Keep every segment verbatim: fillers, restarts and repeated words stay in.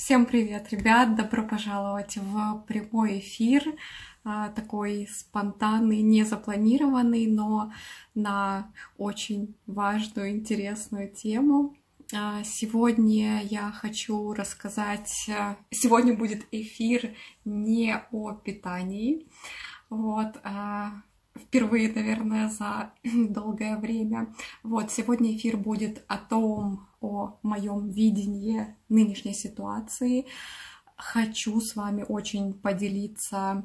Всем привет, ребят! Добро пожаловать в прямой эфир, такой спонтанный, не запланированный, но на очень важную, интересную тему. Сегодня я хочу рассказать... Сегодня будет эфир не о питании. Вот... Впервые, наверное, за долгое время. Вот, сегодня эфир будет о том, о моем видении нынешней ситуации. Хочу с вами очень поделиться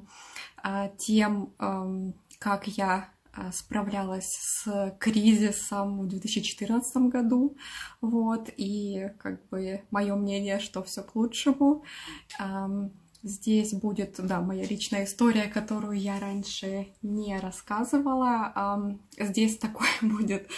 тем, как я справлялась с кризисом в две тысячи четырнадцатом году. Вот, и как бы мое мнение, что все к лучшему. Здесь будет, да, моя личная история, которую я раньше не рассказывала. Здесь такой будет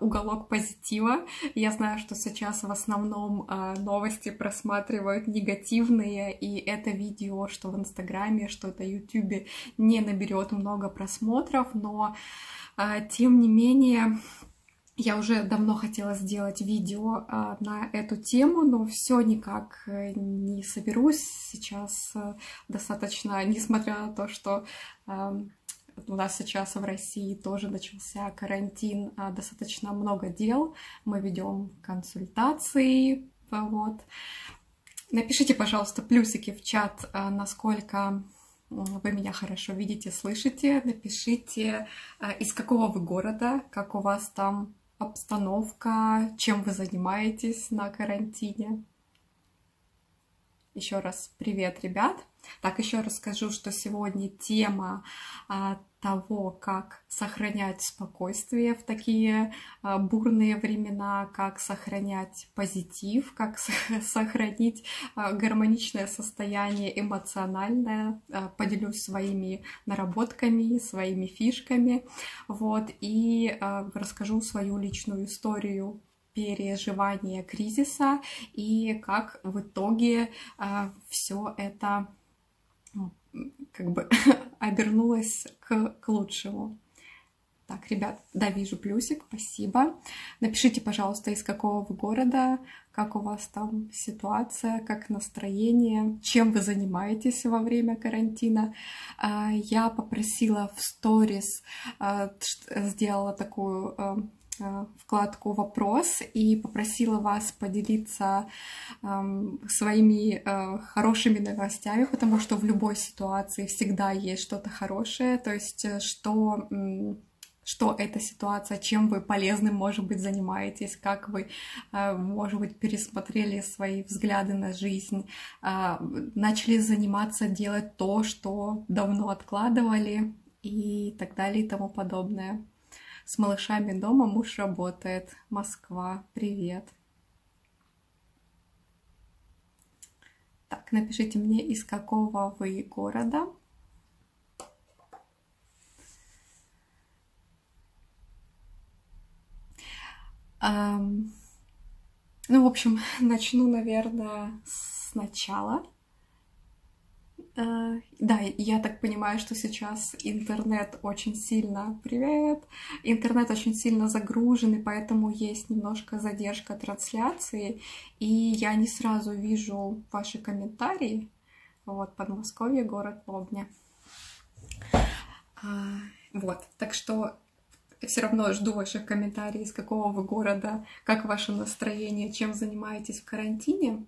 уголок позитива. Я знаю, что сейчас в основном новости просматривают негативные, и это видео, что в Инстаграме, что это в Ютубе, не наберет много просмотров, но тем не менее... Я уже давно хотела сделать видео на эту тему, но все никак не соберусь. Сейчас достаточно, несмотря на то, что у нас сейчас в России тоже начался карантин, достаточно много дел. Мы ведем консультации. Вот. Напишите, пожалуйста, плюсики в чат, насколько... Вы меня хорошо видите, слышите. Напишите, из какого вы города, как у вас там обстановка, чем вы занимаетесь на карантине. Еще раз привет, ребят. Так, еще раз скажу, что сегодня тема того, как сохранять спокойствие в такие бурные времена, как сохранять позитив, как сохранить гармоничное состояние эмоциональное. Поделюсь своими наработками, своими фишками, вот, и расскажу свою личную историю переживания кризиса и как в итоге все это как бы обернулась к, к лучшему. Так, ребят, да, вижу плюсик, спасибо. Напишите, пожалуйста, из какого вы города, как у вас там ситуация, как настроение, чем вы занимаетесь во время карантина. Я попросила в сторис, сделала такую вкладку «Вопрос» и попросила вас поделиться э, своими э, хорошими новостями, потому что в любой ситуации всегда есть что-то хорошее, то есть что, э, что эта ситуация, чем вы полезным, может быть, занимаетесь, как вы, э, может быть, пересмотрели свои взгляды на жизнь, э, начали заниматься, делать то, что давно откладывали и так далее и тому подобное. С малышами дома, муж работает. Москва, привет. Так, напишите мне, из какого вы города. Эм, ну, в общем, начну, наверное, сначала. Uh, да, я так понимаю, что сейчас интернет очень сильно... Привет! Интернет очень сильно загружен, и поэтому есть немножко задержка трансляции, и я не сразу вижу ваши комментарии. Вот, Подмосковье, город Лобня. Uh, вот, так что... Все равно жду ваших комментариев, из какого вы города, как ваше настроение, чем занимаетесь в карантине.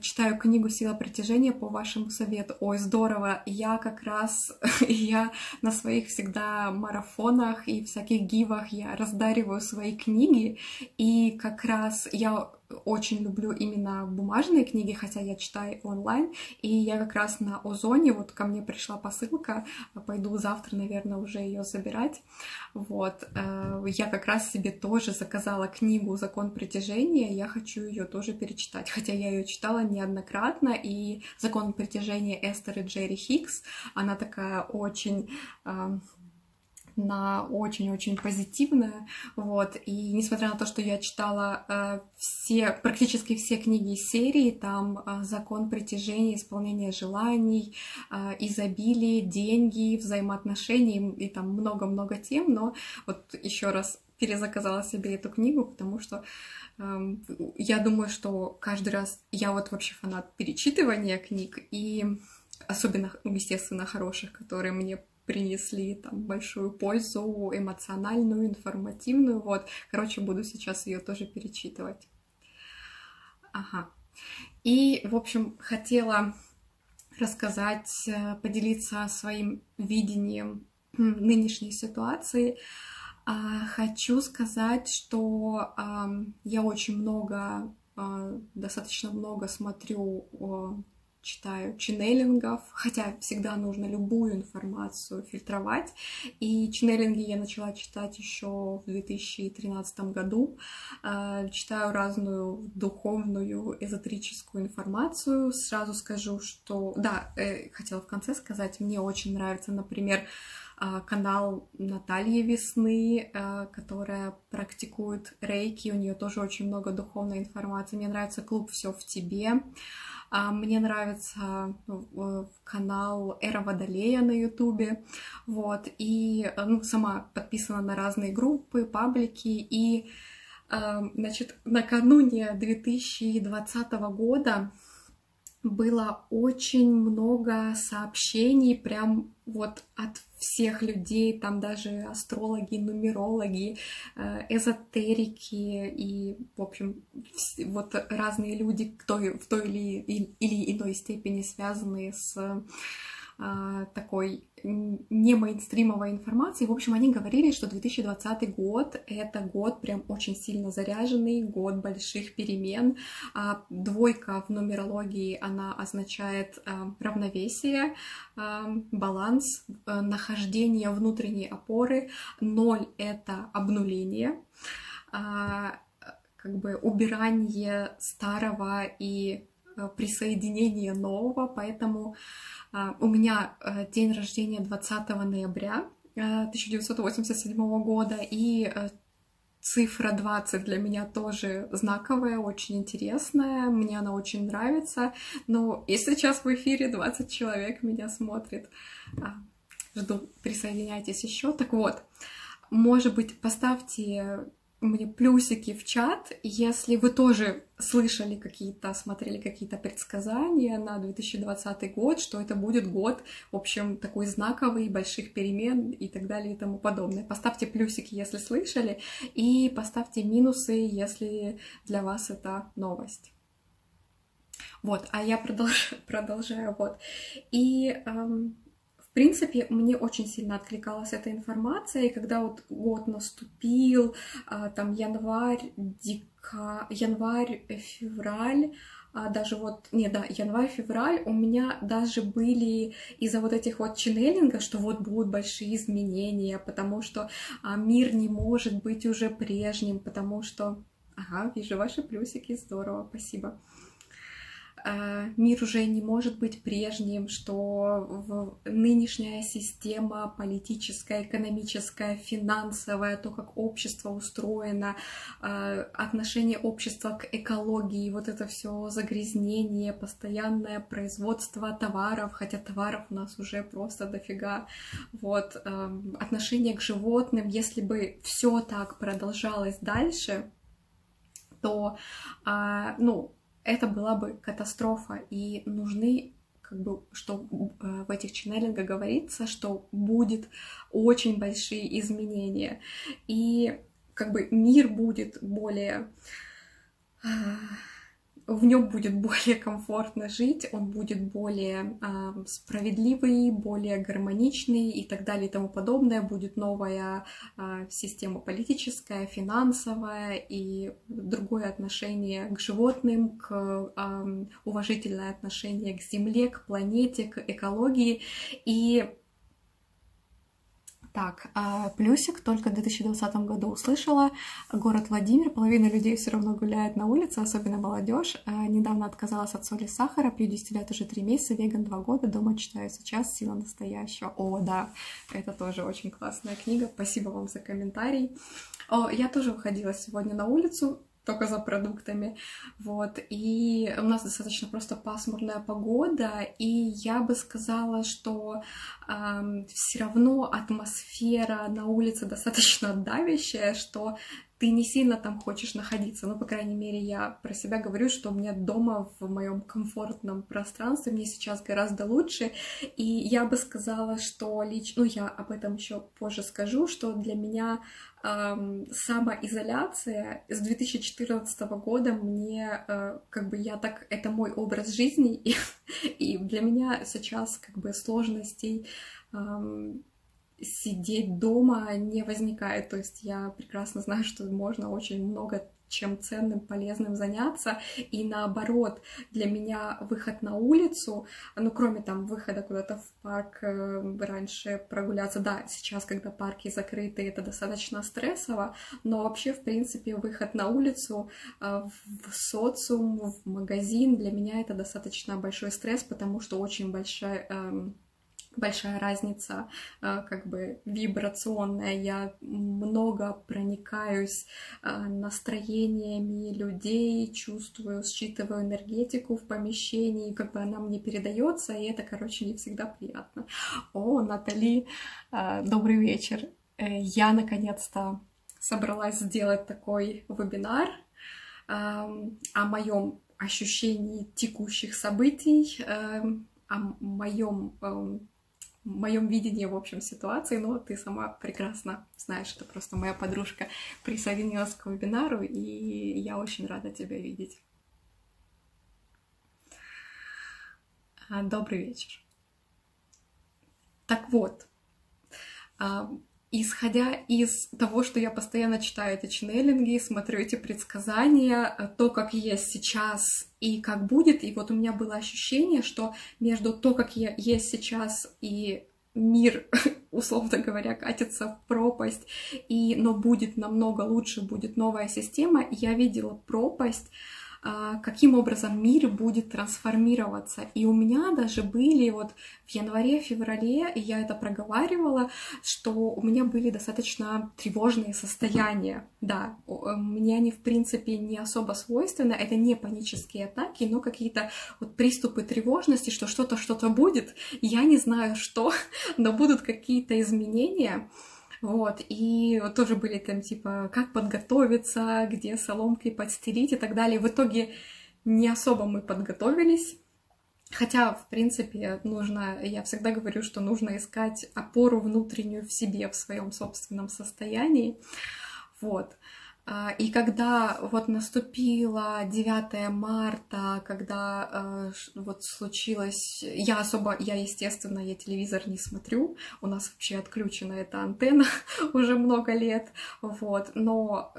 Читаю книгу «Сила притяжения» по вашему совету. Ой, здорово! Я как раз, я на своих всегда марафонах и всяких гивах я раздариваю свои книги, и как раз я очень люблю именно бумажные книги, хотя я читаю онлайн, и я как раз на Озоне, вот ко мне пришла посылка, пойду завтра, наверное, уже ее забирать, вот, я как раз себе тоже заказала книгу «Закон притяжения», я хочу ее тоже перечитать, хотя я ее читала неоднократно, и «Закон притяжения» Эстер и Джерри Хиггс, она такая очень... на очень-очень позитивное, вот, и несмотря на то, что я читала э, все, практически все книги из серии, там э, «Закон притяжения», «Исполнение желаний», э, «Изобилие», «Деньги», «Взаимоотношения» и, и там много-много тем, но вот еще раз перезаказала себе эту книгу, потому что э, я думаю, что каждый раз я вот вообще фанат перечитывания книг, и особенно, естественно, хороших, которые мне принесли там большую пользу, эмоциональную, информативную. Вот, короче, буду сейчас ее тоже перечитывать. Ага. И, в общем, хотела рассказать, поделиться своим видением нынешней ситуации. Хочу сказать, что я очень много, достаточно много смотрю, читаю ченнелингов, хотя всегда нужно любую информацию фильтровать. И ченнелинги я начала читать еще в две тысячи тринадцатом году. Читаю разную духовную, эзотерическую информацию. Сразу скажу, что... Да, хотела в конце сказать, мне очень нравится, например, канал Натальи Весны, которая практикует рейки, у нее тоже очень много духовной информации. Мне нравится клуб «Все в тебе». Мне нравится канал Эра Водолея на Ютубе, вот, и, ну, сама подписана на разные группы, паблики, и, значит, накануне две тысячи двадцатого года было очень много сообщений прям вот от всех людей, там даже астрологи, нумерологи, эзотерики и, в общем, вот разные люди, кто в той или, или иной степени связаны с такой не мейнстримовой информацией. В общем, они говорили, что две тысячи двадцатый год — это год прям очень сильно заряженный, год больших перемен. Двойка в нумерологии, она означает равновесие, баланс, нахождение внутренней опоры. Ноль — это обнуление, как бы убирание старого и присоединение нового, поэтому э, у меня э, день рождения двадцатого ноября э, тысяча девятьсот восемьдесят седьмого года, и э, цифра двадцать для меня тоже знаковая, очень интересная, мне она очень нравится, но и сейчас в эфире двадцать человек меня смотрит, жду, присоединяйтесь еще. Так вот, может быть, поставьте мне плюсики в чат, если вы тоже слышали какие-то, смотрели какие-то предсказания на две тысячи двадцатый год, что это будет год, в общем, такой знаковый, больших перемен и так далее и тому подобное. Поставьте плюсики, если слышали, и поставьте минусы, если для вас это новость. Вот, а я продолжаю, продолжаю вот. И... Эм... В принципе, мне очень сильно откликалась эта информация, и когда вот год наступил, там январь, дека... январь, февраль, даже вот, не, да, январь, февраль, у меня даже были из-за вот этих вот ченнелингов, что вот будут большие изменения, потому что мир не может быть уже прежним, потому что, ага, вижу ваши плюсики, здорово, спасибо. Мир уже не может быть прежним, что нынешняя система политическая, экономическая, финансовая, то, как общество устроено, отношение общества к экологии, вот это все загрязнение, постоянное производство товаров, хотя товаров у нас уже просто дофига, вот, отношение к животным, если бы все так продолжалось дальше, то, ну, это была бы катастрофа, и нужны, как бы, что в этих ченнелингах говорится, что будет очень большие изменения, и как бы мир будет более, в нем будет более комфортно жить, он будет более э, справедливый, более гармоничный и так далее и тому подобное. Будет новая э, система политическая, финансовая и другое отношение к животным, к, э, уважительное отношение к Земле, к планете, к экологии. И так, плюсик только в две тысячи двадцатом году услышала. Город Владимир. Половина людей все равно гуляет на улице, особенно молодежь. Недавно отказалась от соли, сахара. Пью десять лет уже три месяца, веган два года. Дома читаю сейчас. Сила настоящего. О, да, это тоже очень классная книга. Спасибо вам за комментарий. О, я тоже выходила сегодня на улицу. только за продуктами, вот, и у нас достаточно просто пасмурная погода, и я бы сказала, что э, все равно атмосфера на улице достаточно давящая, что ты не сильно там хочешь находиться, ну, по крайней мере, я про себя говорю, что у меня дома в моем комфортном пространстве, мне сейчас гораздо лучше, и я бы сказала, что лично, ну, я об этом еще позже скажу, что для меня эм, самоизоляция с две тысячи четырнадцатого года мне, э, как бы, я так, это мой образ жизни, и, и для меня сейчас, как бы, сложностей эм, сидеть дома не возникает, то есть я прекрасно знаю, что можно очень много чем ценным, полезным заняться, и наоборот, для меня выход на улицу, ну, кроме там выхода куда-то в парк, раньше прогуляться, да, сейчас, когда парки закрыты, это достаточно стрессово, но вообще, в принципе, выход на улицу, в социум, в магазин, для меня это достаточно большой стресс, потому что очень большая... большая разница, как бы, вибрационная. Я много проникаюсь настроениями людей, чувствую, считываю энергетику в помещении, как бы она мне передается, и это, короче, не всегда приятно. О, Натали, добрый вечер. Я, наконец-то, собралась сделать такой вебинар о моем ощущении текущих событий, о моем... в моем видении, в общем, ситуации, но ты сама прекрасно знаешь, что просто моя подружка присоединилась к вебинару, и я очень рада тебя видеть. Добрый вечер. Так вот, исходя из того, что я постоянно читаю эти ченнелинги, смотрю эти предсказания, то, как есть сейчас и как будет, и вот у меня было ощущение, что между то, как я есть сейчас, и мир, условно говоря, катится в пропасть, и, но будет намного лучше, будет новая система, я видела пропасть, каким образом мир будет трансформироваться. И у меня даже были вот в январе-феврале, я это проговаривала, что у меня были достаточно тревожные состояния. Да, мне они, в принципе, не особо свойственны, это не панические атаки, но какие-то вот приступы тревожности, что что-то, что-то будет, я не знаю что, но будут какие-то изменения. Вот, и тоже были там, типа, как подготовиться, где соломкой подстелить и так далее. В итоге не особо мы подготовились, хотя, в принципе, нужно, я всегда говорю, что нужно искать опору внутреннюю в себе, в своем собственном состоянии, вот. И когда вот наступило девятое марта, когда вот случилось... Я особо, я, естественно, я телевизор не смотрю, у нас вообще отключена эта антенна уже много лет, вот, но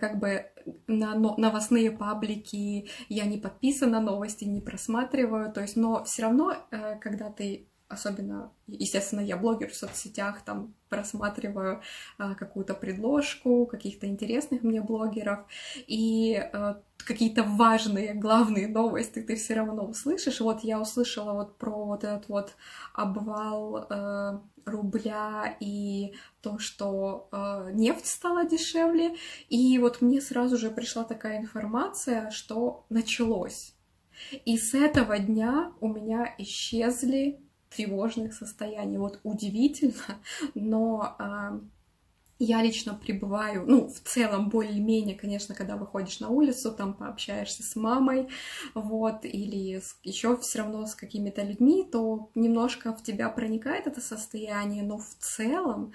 как бы на новостные паблики я не подписана, новости не просматриваю, то есть, но все равно, когда ты... Особенно, естественно, я блогер в соцсетях, там просматриваю а, какую-то предложку каких-то интересных мне блогеров, и а, какие-то важные, главные новости ты все равно услышишь. Вот я услышала вот про вот этот вот обвал а, рубля и то, что а, нефть стала дешевле, и вот мне сразу же пришла такая информация, что началось. И с этого дня у меня исчезли тревожных состояний. Вот удивительно, но э, я лично пребываю, ну, в целом, более-менее, конечно, когда выходишь на улицу, там пообщаешься с мамой, вот, или с, еще все равно с какими-то людьми, то немножко в тебя проникает это состояние, но в целом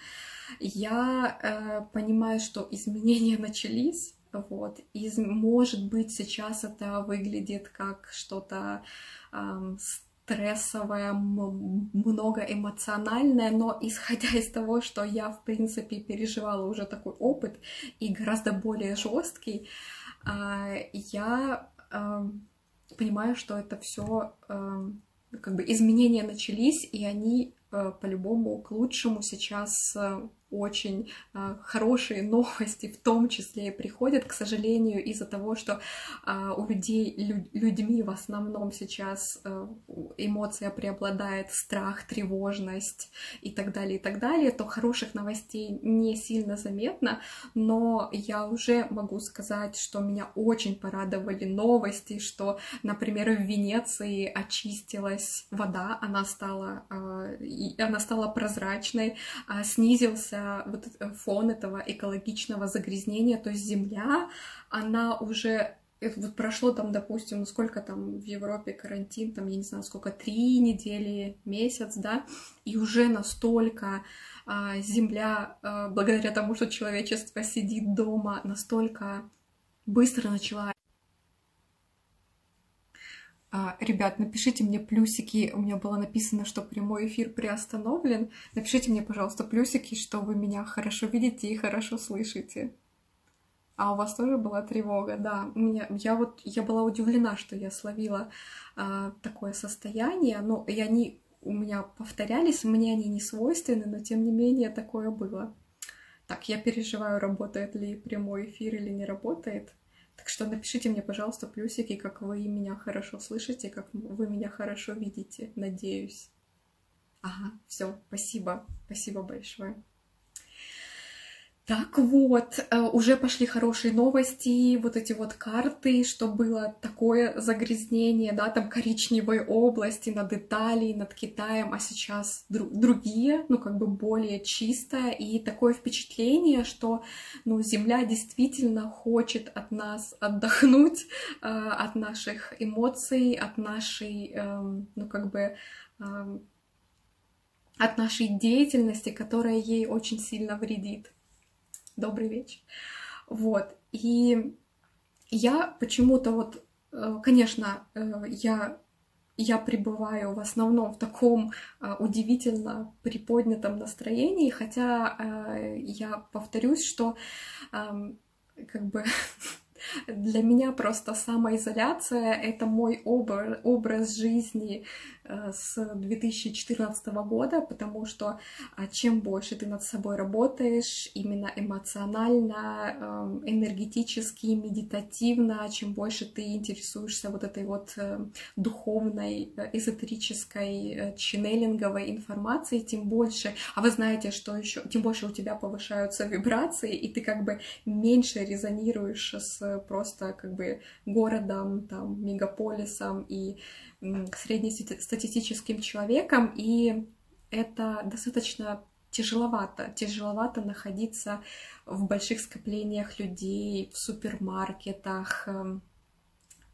я э, понимаю, что изменения начались, вот, и, может быть, сейчас это выглядит как что-то э, стрессовая, много эмоциональная, но исходя из того, что я, в принципе, переживала уже такой опыт и гораздо более жесткий, я понимаю, что это все, как бы, изменения начались, и они по-любому к лучшему сейчас очень э, хорошие новости, в том числе и приходят, к сожалению, из-за того, что э, у людей, лю- людьми в основном сейчас э, эмоция преобладает, страх, тревожность и так далее, и так далее, то хороших новостей не сильно заметно, но я уже могу сказать, что меня очень порадовали новости, что, например, в Венеции очистилась вода, она стала, э, она стала прозрачной, э, снизился вот фон этого экологичного загрязнения, то есть земля, она уже вот прошло там, допустим, сколько там в Европе карантин, там, я не знаю, сколько, три недели, месяц, да, и уже настолько а, земля, а, благодаря тому, что человечество сидит дома, настолько быстро начала. Ребят, напишите мне плюсики, у меня было написано, что прямой эфир приостановлен. Напишите мне, пожалуйста, плюсики, что вы меня хорошо видите и хорошо слышите. А у вас тоже была тревога, да. У меня, я, вот, я была удивлена, что я словила а, такое состояние, но и они у меня повторялись, мне они не свойственны, но тем не менее такое было. Так, я переживаю, работает ли прямой эфир или не работает. Так что напишите мне, пожалуйста, плюсики, как вы меня хорошо слышите, как вы меня хорошо видите, надеюсь. Ага, все, спасибо, спасибо большое. Так вот, уже пошли хорошие новости, вот эти вот карты, что было такое загрязнение, да, там коричневой области над Италией, над Китаем, а сейчас друг, другие, ну, как бы более чистое, и такое впечатление, что, ну, Земля действительно хочет от нас отдохнуть, э, от наших эмоций, от нашей, э, ну, как бы... Э, от нашей деятельности, которая ей очень сильно вредит. Добрый вечер. Вот. И я почему-то вот, конечно, я, я пребываю в основном в таком удивительно приподнятом настроении, хотя я повторюсь, что как бы... Для меня просто самоизоляция — это мой образ, образ жизни с две тысячи четырнадцатого года, потому что чем больше ты над собой работаешь, именно эмоционально, энергетически, медитативно, чем больше ты интересуешься вот этой вот духовной, эзотерической, ченнелинговой информацией, тем больше, а вы знаете, что еще, тем больше у тебя повышаются вибрации, и ты как бы меньше резонируешь с просто как бы городом, там, мегаполисом и среднестатистическим человеком, и это достаточно тяжеловато. Тяжеловато находиться в больших скоплениях людей, в супермаркетах,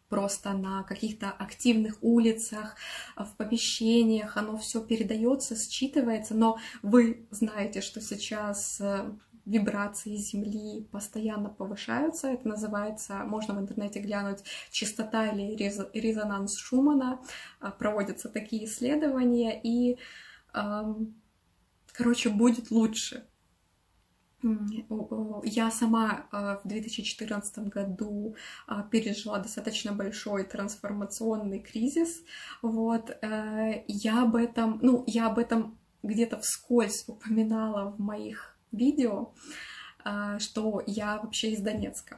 просто на каких-то активных улицах, в помещениях. Оно все передается, считывается, но вы знаете, что сейчас... Вибрации Земли постоянно повышаются. Это называется, можно в интернете глянуть, частота или резонанс Шумана. Проводятся такие исследования, и, короче, будет лучше. Я сама в две тысячи четырнадцатом году пережила достаточно большой трансформационный кризис. Вот. Я об этом, ну, я об этом где-то вскользь упоминала в моих видео, что я вообще из Донецка.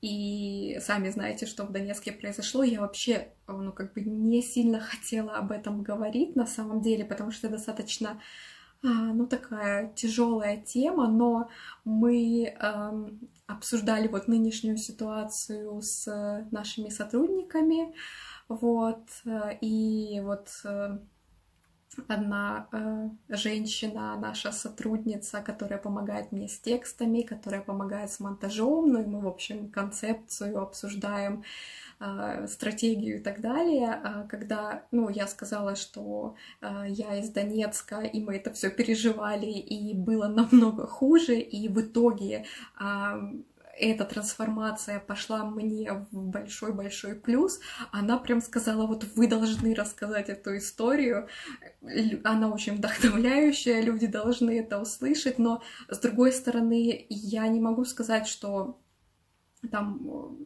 И сами знаете, что в Донецке произошло. Я вообще, ну, как бы не сильно хотела об этом говорить на самом деле, потому что это достаточно, ну, такая тяжелая тема, но мы обсуждали вот нынешнюю ситуацию с нашими сотрудниками, вот, и вот... Одна э, женщина, наша сотрудница, которая помогает мне с текстами, которая помогает с монтажом, ну и мы, в общем, концепцию обсуждаем, э, стратегию и так далее. А когда, ну, я сказала, что э, я из Донецка, и мы это все переживали, и было намного хуже, и в итоге... Э, эта трансформация пошла мне в большой-большой плюс. Она прям сказала: вот вы должны рассказать эту историю. Она очень вдохновляющая, люди должны это услышать. Но, с другой стороны, я не могу сказать, что там...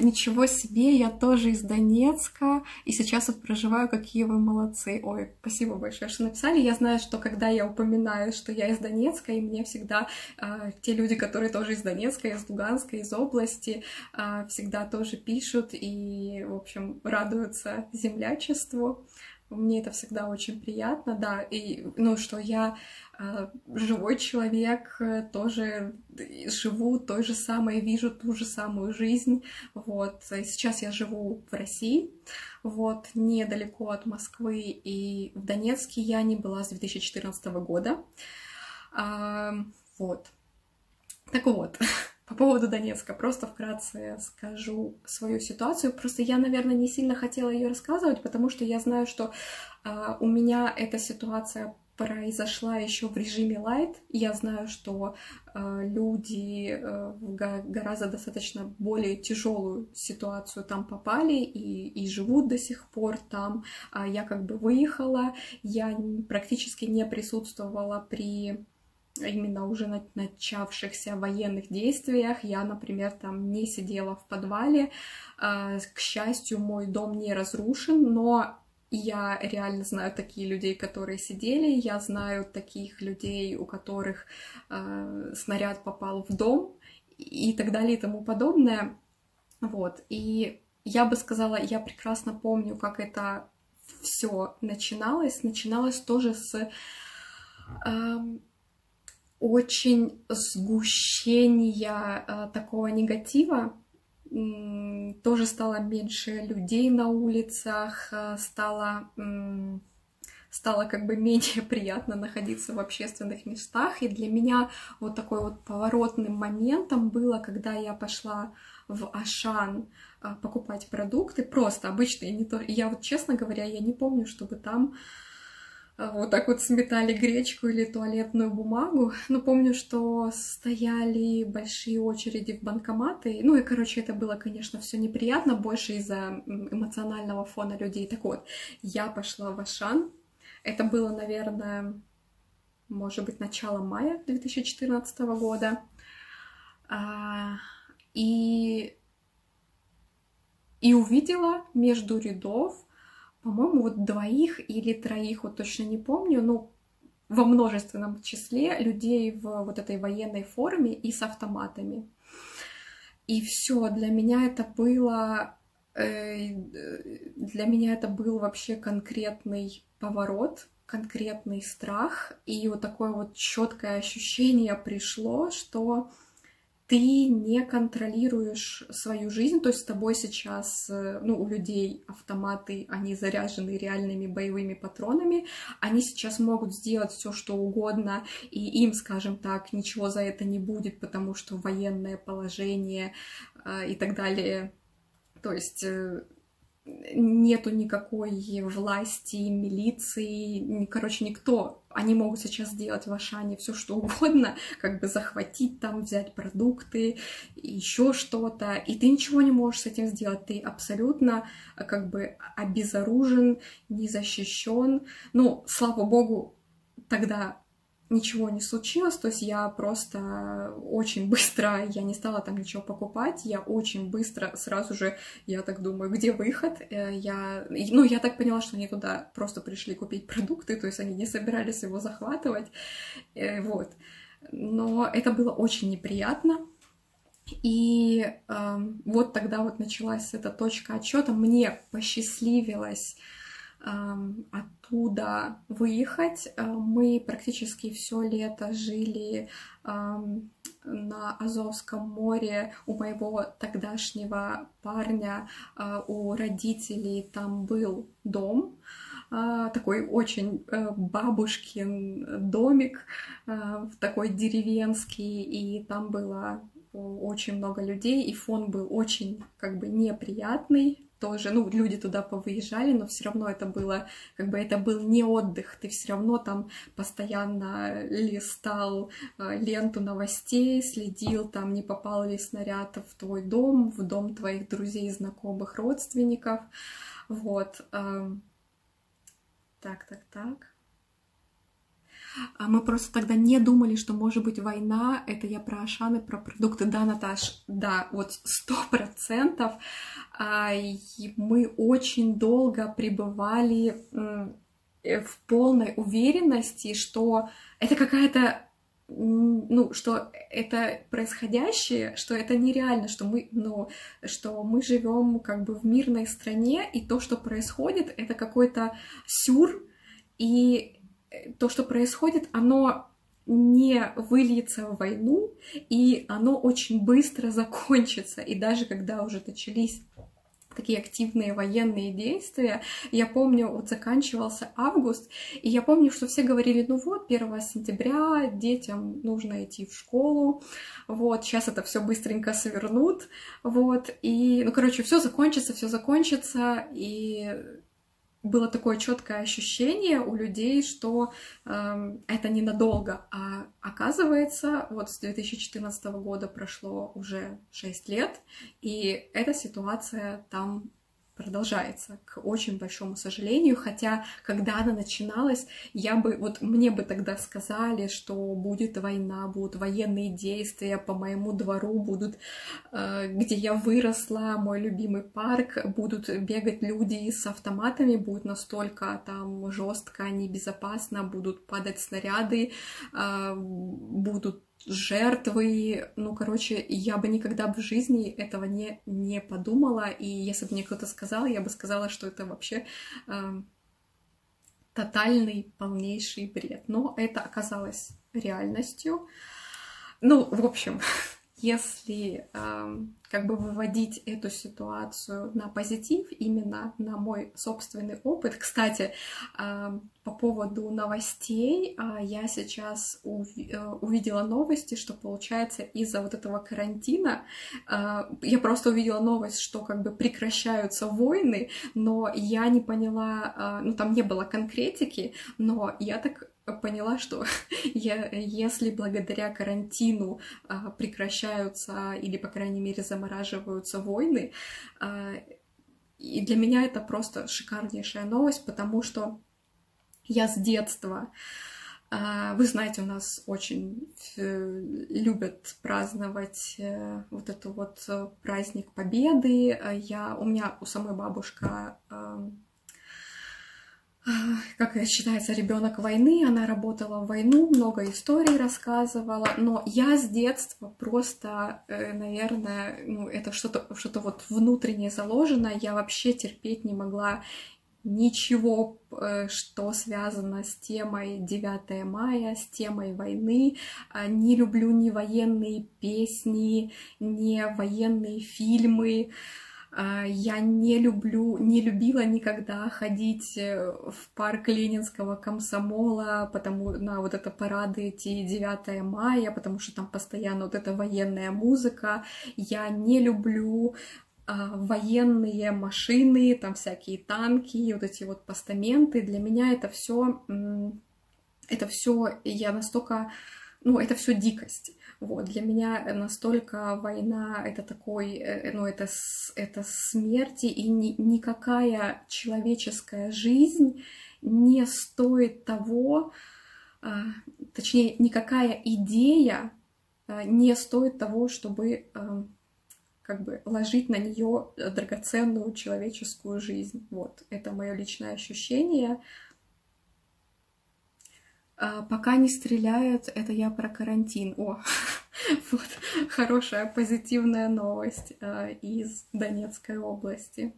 Ничего себе, я тоже из Донецка, и сейчас вот проживаю, какие вы молодцы. Ой, спасибо большое, что написали. Я знаю, что когда я упоминаю, что я из Донецка, и мне всегда э, те люди, которые тоже из Донецка, из Луганска, из области, э, всегда тоже пишут и, в общем, радуются землячеству. Мне это всегда очень приятно, да, и, ну, что я э, живой человек, тоже живу той же самой, вижу ту же самую жизнь, вот, и сейчас я живу в России, вот, недалеко от Москвы, и в Донецке я не была с две тысячи четырнадцатого года, э, вот, так вот. По поводу Донецка, просто вкратце скажу свою ситуацию. Просто я, наверное, не сильно хотела ее рассказывать, потому что я знаю, что э, у меня эта ситуация произошла еще в режиме лайт. Я знаю, что э, люди э, в гораздо достаточно более тяжелую ситуацию там попали и, и живут до сих пор там. А я как бы выехала, я практически не присутствовала при... именно уже начавшихся военных действиях. Я, например, там не сидела в подвале. К счастью, мой дом не разрушен, но я реально знаю такие людей, которые сидели. Я знаю таких людей, у которых снаряд попал в дом и так далее и тому подобное. Вот. И я бы сказала, я прекрасно помню, как это все начиналось. Начиналось тоже с... очень сгущение э, такого негатива, м-м, тоже стало меньше людей на улицах, э, стало, м-м, стало как бы менее приятно находиться в общественных местах, и для меня вот такой вот поворотным моментом было, когда я пошла в Ашан э, покупать продукты, просто обычные, не то, я вот, честно говоря, я не помню, чтобы там вот так вот сметали гречку или туалетную бумагу. Ну, помню, что стояли большие очереди в банкоматы. Ну, и, короче, это было, конечно, все неприятно, больше из-за эмоционального фона людей. Так вот, я пошла в Ашан. Это было, наверное, может быть, начало мая две тысячи четырнадцатого года. И, и увидела между рядов, по-моему, вот двоих или троих, вот точно не помню, но во множественном числе людей в вот этой военной форме и с автоматами. И все, для меня это было, для меня это был вообще конкретный поворот, конкретный страх, и вот такое вот четкое ощущение пришло, что ты не контролируешь свою жизнь, то есть с тобой сейчас, ну, у людей автоматы, они заряжены реальными боевыми патронами, они сейчас могут сделать все, что угодно, и им, скажем так, ничего за это не будет, потому что военное положение э, и так далее, то есть... Э, нету никакой власти, милиции, короче, никто. Они могут сейчас делать в Ашане все что угодно, как бы захватить там, взять продукты, еще что-то, и ты ничего не можешь с этим сделать, ты абсолютно как бы обезоружен, не защищен. Ну, слава богу, тогда ничего не случилось, то есть я просто очень быстро, я не стала там ничего покупать, я очень быстро, сразу же, я так думаю, где выход, я, ну, я так поняла, что они туда просто пришли купить продукты, то есть они не собирались его захватывать, вот, но это было очень неприятно. И э, вот тогда вот началась эта точка отсчета, мне посчастливилось оттуда выехать. Мы практически все лето жили на Азовском море у моего тогдашнего парня, у родителей там был дом, такой очень бабушкин домик, такой деревенский, и там было очень много людей, и фон был очень как бы неприятный. Тоже, ну, люди туда повыезжали, но все равно это было, как бы это был не отдых, ты все равно там постоянно листал э, ленту новостей, следил, там, не попал ли снаряд в твой дом, в дом твоих друзей, знакомых, родственников, вот, э, так, так, так. Мы просто тогда не думали, что, может быть, война, это я про Ашаны, про продукты. Да, Наташ, да, вот сто процентов. Мы очень долго пребывали в полной уверенности, что это какая-то, ну, что это происходящее, что это нереально, что мы, ну, что мы живем как бы в мирной стране, и то, что происходит, это какой-то сюр, и то, что происходит, оно не выльется в войну, и оно очень быстро закончится, и даже когда уже начались такие активные военные действия. Я помню, вот заканчивался август, и я помню, что все говорили, ну вот, первого сентября детям нужно идти в школу, вот, сейчас это все быстренько свернут, вот, и, ну, короче, все закончится, все закончится, и было такое четкое ощущение у людей, что э, это ненадолго, а оказывается, вот с две тысячи четырнадцатого года прошло уже шесть лет, и эта ситуация там продолжается, к очень большому сожалению, хотя, когда она начиналась, я бы, вот мне бы тогда сказали, что будет война, будут военные действия, по моему двору будут, где я выросла, мой любимый парк, будут бегать люди с автоматами, будет настолько там жестко, небезопасно, будут падать снаряды, будут жертвы, ну, короче, я бы никогда в жизни этого не, не подумала, и если бы мне кто-то сказал, я бы сказала, что это вообще э, тотальный, полнейший бред. Но это оказалось реальностью. Ну, в общем, если э, как бы выводить эту ситуацию на позитив, именно на мой собственный опыт. Кстати, э, по поводу новостей, э, я сейчас ув э, увидела новости, что получается из-за вот этого карантина, э, я просто увидела новость, что как бы прекращаются войны, но я не поняла, э, ну там не было конкретики, но я так поняла, что я, если благодаря карантину а, прекращаются или, по крайней мере, замораживаются войны, а, и для меня это просто шикарнейшая новость, потому что я с детства... А, вы знаете, у нас очень э, любят праздновать э, вот этот вот э, праздник Победы. Я, у меня у самой бабушка... Э, как считается, ребенок войны, она работала в войну, много историй рассказывала, но я с детства просто, наверное, ну, это что-то, что-то вот внутреннее заложено, я вообще терпеть не могла ничего, что связано с темой девятого мая, с темой войны. Не люблю ни военные песни, ни военные фильмы. Я не люблю, не любила никогда ходить в парк Ленинского комсомола, потому на вот это парады эти девятого мая, потому что там постоянно вот эта военная музыка. Я не люблю а, военные машины, там всякие танки, вот эти вот постаменты. Для меня это все, это все, я настолько, ну, это все дикость. Вот, для меня настолько война это такой, ну, это, это смерти, и ни, никакая человеческая жизнь не стоит того, точнее, никакая идея не стоит того, чтобы как бы ложить на нее драгоценную человеческую жизнь. Вот, это мое личное ощущение. Пока не стреляют, это я про карантин. О, вот хорошая позитивная новость из Донецкой области.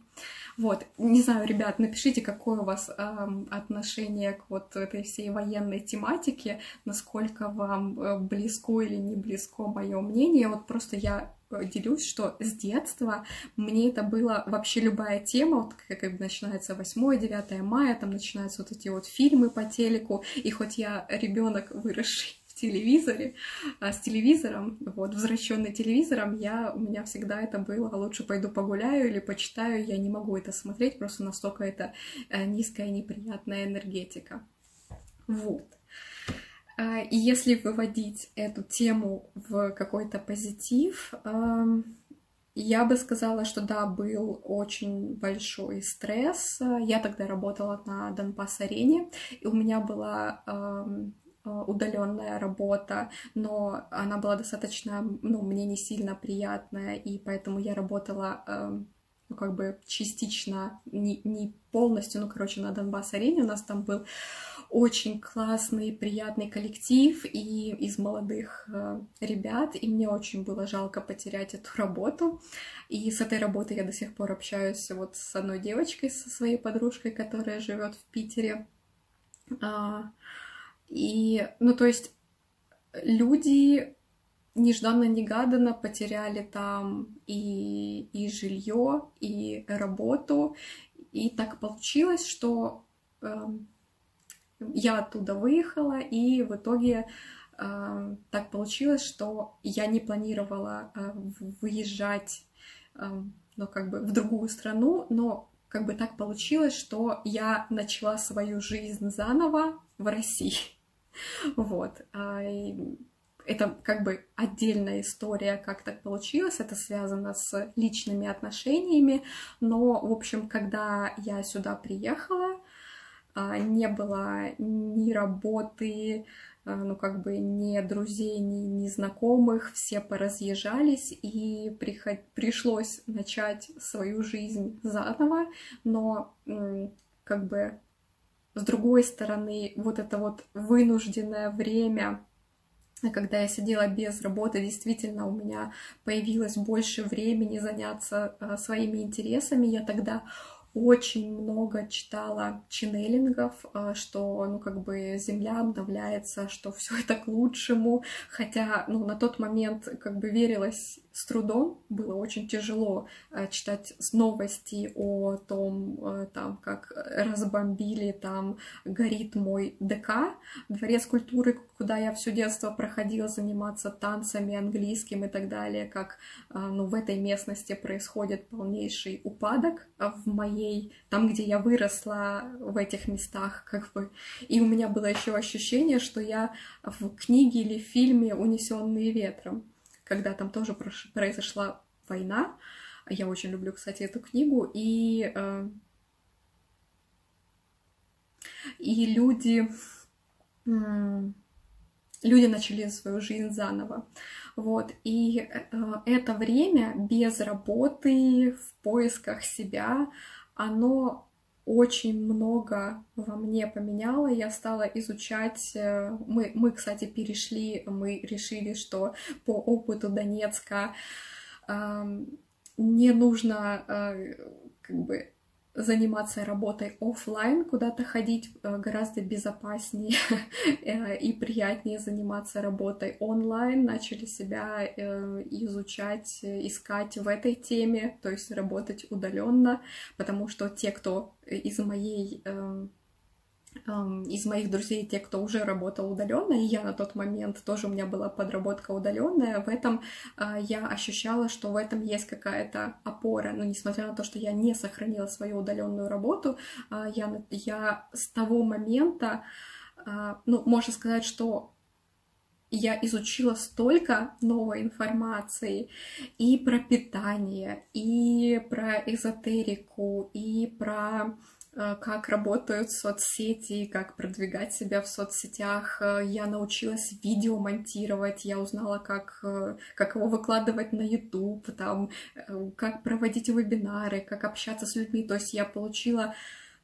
Вот, не знаю, ребят, напишите, какое у вас отношение к вот этой всей военной тематике, насколько вам близко или не близко мое мнение. Вот просто я делюсь, что с детства мне это было вообще любая тема, вот как, как начинается восьмое, девятое мая, там начинаются вот эти вот фильмы по телеку, и хоть я ребенок, выросший в телевизоре, с телевизором, вот, возвращенный телевизором, я, у меня всегда это было, лучше пойду погуляю или почитаю, я не могу это смотреть, просто настолько это низкая неприятная энергетика. Вот. И если выводить эту тему в какой-то позитив, я бы сказала, что да, был очень большой стресс. Я тогда работала на Донбасс-арене, и у меня была удаленная работа, но она была достаточно, ну, мне не сильно приятная, и поэтому я работала, ну, как бы частично, не, не полностью, ну, короче, на Донбасс-арене. У нас там был очень классный, приятный коллектив и из молодых э, ребят, и мне очень было жалко потерять эту работу. И с этой работы я до сих пор общаюсь вот с одной девочкой, со своей подружкой, которая живет в Питере. А, и, ну, то есть люди нежданно-негаданно потеряли там и, и жилье, и работу, и так получилось, что... Э, Я оттуда выехала, и в итоге э, так получилось, что я не планировала э, выезжать, э, ну, как бы в другую страну, но как бы так получилось, что я начала свою жизнь заново в России. Вот. Это как бы отдельная история, как так получилось, это связано с личными отношениями, но, в общем, когда я сюда приехала, не было ни работы, ну, как бы, ни друзей, ни, ни знакомых, все поразъезжались, и приход... пришлось начать свою жизнь заново, но, как бы, с другой стороны, вот это вот вынужденное время, когда я сидела без работы, действительно, у меня появилось больше времени заняться своими интересами, я тогда... Очень много читала ченнелингов, что, ну, как бы Земля обновляется, что все это к лучшему, хотя, ну, на тот момент как бы верилось с трудом, было очень тяжело читать новости о том, там, как разбомбили, там, горит мой ДК, дворец культуры, куда я все детство проходила заниматься танцами, английским и так далее, как, ну, в этой местности происходит полнейший упадок, а в моей там, где я выросла, в этих местах, как бы. И у меня было еще ощущение, что я в книге или в фильме «Унесенные ветром», когда там тоже произошла война. Я очень люблю, кстати, эту книгу. И, и люди... Люди начали свою жизнь заново. Вот. И это время без работы, в поисках себя, оно очень много во мне поменяло. Я стала изучать... Мы, мы, кстати, перешли, мы решили, что по опыту Донецка э, не нужно э, как бы... заниматься работой офлайн, куда-то ходить гораздо безопаснее и приятнее заниматься работой онлайн. Начали себя изучать, искать в этой теме, то есть работать удаленно, потому что те, кто из моей... из моих друзей, те, кто уже работал удаленно, и я на тот момент тоже, у меня была подработка удаленная, в этом я ощущала, что в этом есть какая-то опора. Но несмотря на то, что я не сохранила свою удаленную работу, я, я с того момента, ну, можно сказать, что я изучила столько новой информации и про питание, и про эзотерику, и про... как работают соцсети, как продвигать себя в соцсетях. Я научилась видео монтировать, я узнала, как, как его выкладывать на YouTube, там, как проводить вебинары, как общаться с людьми. То есть я получила...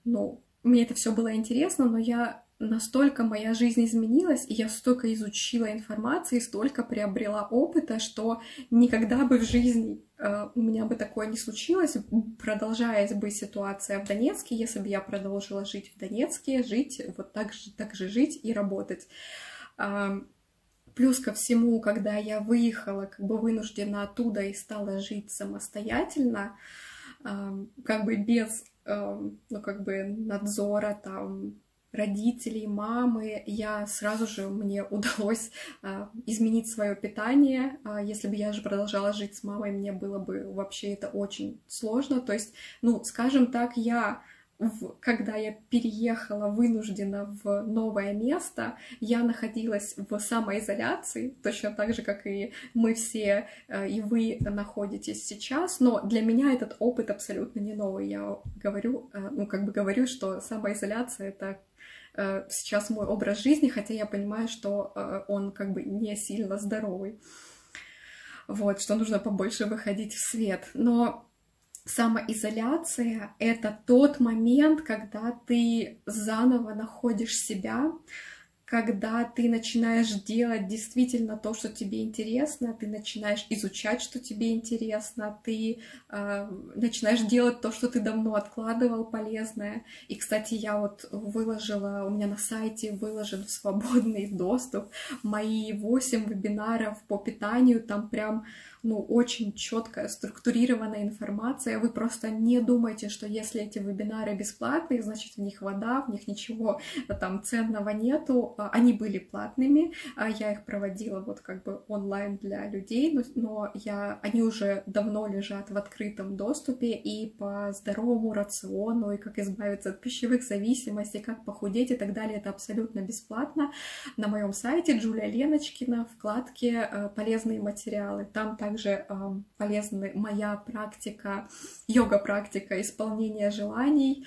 Ну, мне это все было интересно, но я... настолько моя жизнь изменилась, и я столько изучила информации, столько приобрела опыта, что никогда бы в жизни э, у меня бы такое не случилось, продолжаясь бы ситуация в Донецке, если бы я продолжила жить в Донецке, жить, вот так же, так же жить и работать. Э, плюс ко всему, когда я выехала, как бы вынуждена оттуда и стала жить самостоятельно, э, как бы без, э, ну, как бы надзора, там, родителей, мамы, я сразу же, мне удалось э, изменить свое питание. Э, если бы я же продолжала жить с мамой, мне было бы вообще это очень сложно. То есть, ну, скажем так, я, в, когда я переехала вынуждена в новое место, я находилась в самоизоляции, точно так же, как и мы все, э, и вы находитесь сейчас. Но для меня этот опыт абсолютно не новый. Я говорю, э, ну, как бы говорю, что самоизоляция — это сейчас мой образ жизни, хотя я понимаю, что он как бы не сильно здоровый. Вот, что нужно побольше выходить в свет. Но самоизоляция — это тот момент, когда ты заново находишь себя, когда ты начинаешь делать действительно то, что тебе интересно, ты начинаешь изучать, что тебе интересно, ты э, начинаешь делать то, что ты давно откладывал, полезное. И, кстати, я вот выложила, у меня на сайте выложен в свободный доступ мои восемь вебинаров по питанию, там прям, ну, очень четкая, структурированная информация. Вы просто не думайте, что если эти вебинары бесплатные, значит, в них вода, в них ничего там ценного нету. Они были платными, я их проводила вот как бы онлайн для людей, но я, они уже давно лежат в открытом доступе, и по здоровому рациону, и как избавиться от пищевых зависимостей, как похудеть и так далее, это абсолютно бесплатно. На моем сайте Юлия Леночкина, вкладке «Полезные материалы». Там также полезна моя практика, йога-практика исполнения желаний,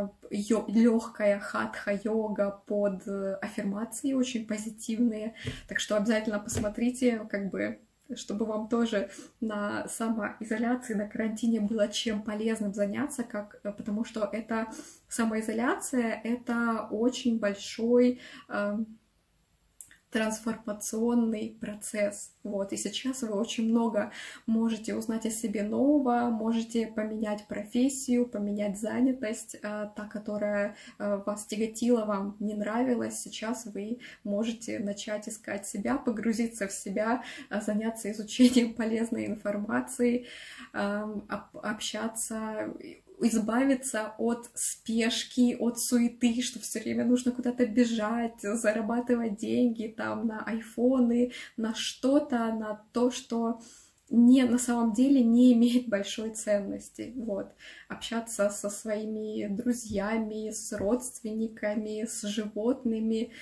легкая хатха-йога под аффирмации очень позитивные, так что обязательно посмотрите, как бы, чтобы вам тоже на самоизоляции, на карантине было чем полезным заняться, как, потому что это самоизоляция, это очень большой э, трансформационный процесс. Вот, и сейчас вы очень много можете узнать о себе нового, можете поменять профессию, поменять занятость, та, которая вас тяготила, вам не нравилась. Сейчас вы можете начать искать себя, погрузиться в себя, заняться изучением полезной информации, общаться, избавиться от спешки, от суеты, что все время нужно куда-то бежать, зарабатывать деньги там на айфоны, на что-то, на то, что не, на самом деле не имеет большой ценности. Вот. Общаться со своими друзьями, с родственниками, с животными.